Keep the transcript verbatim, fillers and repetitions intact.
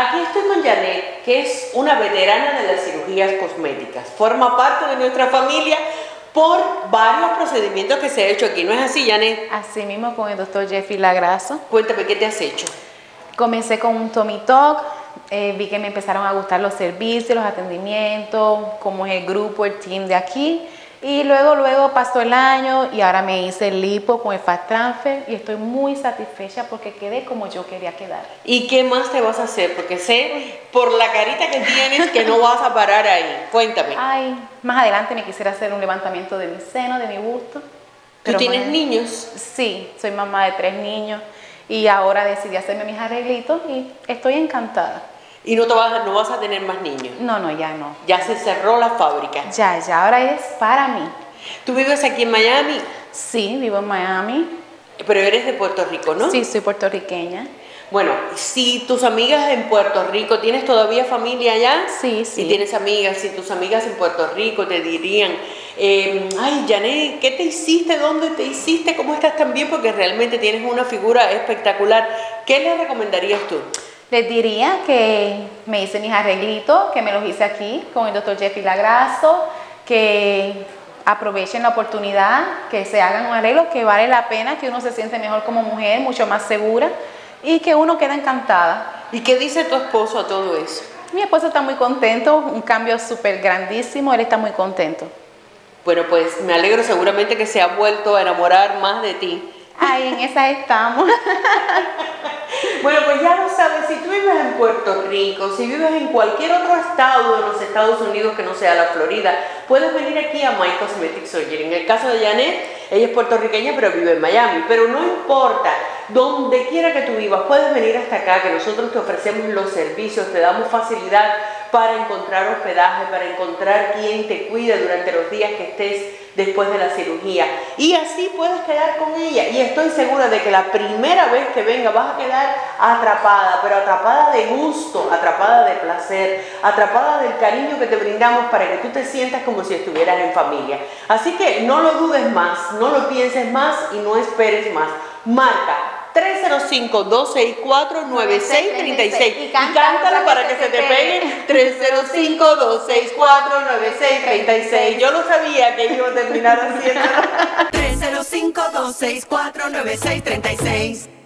Aquí estoy con Janette, que es una veterana de las cirugías cosméticas. Forma parte de nuestra familia por varios procedimientos que se han hecho aquí. ¿No es así, Janette? Así mismo, con el doctor Jeffry Lagrasso. Cuéntame, ¿qué te has hecho? Comencé con un Tommy Talk. Eh, vi que me empezaron a gustar los servicios, los atendimientos, cómo es el grupo, el team de aquí. Y luego, luego pasó el año y ahora me hice el lipo con el fat transfer y estoy muy satisfecha porque quedé como yo quería quedar. ¿Y qué más te vas a hacer? Porque sé por la carita que tienes que no vas a parar ahí. Cuéntame. Ay, más adelante me quisiera hacer un levantamiento de mi seno, de mi busto. ¿Tú tienes niños? Sí, soy mamá de tres niños y ahora decidí hacerme mis arreglitos y estoy encantada. ¿Y no, te vas, no vas a tener más niños? No, no, ya no. Ya se cerró la fábrica. Ya, ya, ahora es para mí. ¿Tú vives aquí en Miami? Sí, vivo en Miami. Pero eres de Puerto Rico, ¿no? Sí, soy puertorriqueña. Bueno, si tus amigas en Puerto Rico, ¿tienes todavía familia allá? Sí, sí. Y tienes amigas, si tus amigas en Puerto Rico te dirían, eh, ay, Janette, ¿qué te hiciste? ¿Dónde te hiciste? ¿Cómo estás tan bien? Porque realmente tienes una figura espectacular. ¿Qué les recomendarías tú? Les diría que me hice mis arreglitos, que me los hice aquí con el doctor Jeffry Lagrasso, que aprovechen la oportunidad, que se hagan un arreglo, que vale la pena, que uno se siente mejor como mujer, mucho más segura y que uno queda encantada. ¿Y qué dice tu esposo a todo eso? Mi esposo está muy contento, un cambio súper grandísimo, él está muy contento. Bueno, pues me alegro, seguramente que se ha vuelto a enamorar más de ti. Ay, en esa estamos. Bueno, pues ya lo sabes, si tú vives en Puerto Rico, si vives en cualquier otro estado de los Estados Unidos que no sea la Florida, puedes venir aquí a My Cosmetic Surgery. En el caso de Janette, ella es puertorriqueña pero vive en Miami, pero no importa, donde quiera que tú vivas, puedes venir hasta acá, que nosotros te ofrecemos los servicios, te damos facilidad para encontrar hospedaje, para encontrar quien te cuide durante los días que estés después de la cirugía. Y así puedes quedar con ella. Y estoy segura de que la primera vez que venga vas a quedar atrapada, pero atrapada de gusto, atrapada de placer, atrapada del cariño que te brindamos para que tú te sientas como si estuvieras en familia. Así que no lo dudes más, no lo pienses más y no esperes más. Marta tres cero cinco, dos seis cuatro, nueve seis tres seis y cántalo para que se te pegue. Tres cero cinco, dos seis cuatro, nueve seis tres seis. Yo no sabía que iba a terminar haciéndolo. tres cero cinco, dos seis cuatro, nueve seis tres seis.